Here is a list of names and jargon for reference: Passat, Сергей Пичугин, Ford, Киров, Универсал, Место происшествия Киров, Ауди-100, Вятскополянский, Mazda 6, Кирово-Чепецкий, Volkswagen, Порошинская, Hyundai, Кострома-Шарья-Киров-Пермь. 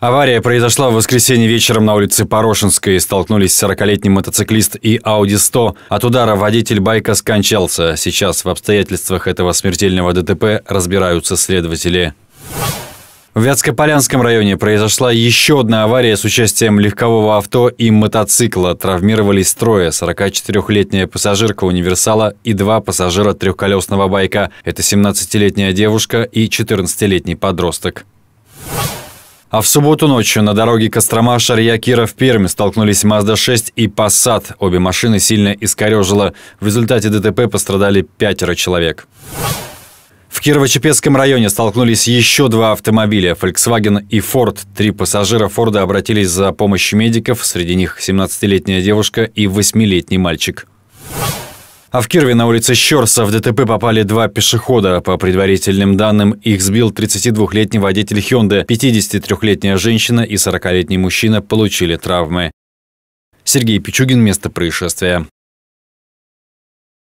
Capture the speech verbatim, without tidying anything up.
Авария произошла в воскресенье вечером на улице Порошинской. Столкнулись сорокалетний мотоциклист и Ауди сто. От удара водитель байка скончался. Сейчас в обстоятельствах этого смертельного ДТП разбираются следователи. В Вятскополянском районе произошла еще одна авария с участием легкового авто и мотоцикла. Травмировались трое – сорокачетырёхлетняя пассажирка «Универсала» и два пассажира трехколесного байка. Это семнадцатилетняя девушка и четырнадцатилетний подросток. А в субботу ночью на дороге Кострома-Шарья-Киров-Пермь столкнулись Мазда шесть и Passat. Обе машины сильно искорежило. В результате ДТП пострадали пятеро человек. В Кирово-Чепецком районе столкнулись еще два автомобиля – Volkswagen и Ford. Три пассажира Форда обратились за помощью медиков. Среди них семнадцатилетняя девушка и восьмилетний мальчик. А в Кирове на улице Щорса в ДТП попали два пешехода. По предварительным данным, их сбил тридцатидвухлетний водитель Hyundai. пятидесятитрёхлетняя женщина и сорокалетний мужчина получили травмы. Сергей Пичугин, место происшествия.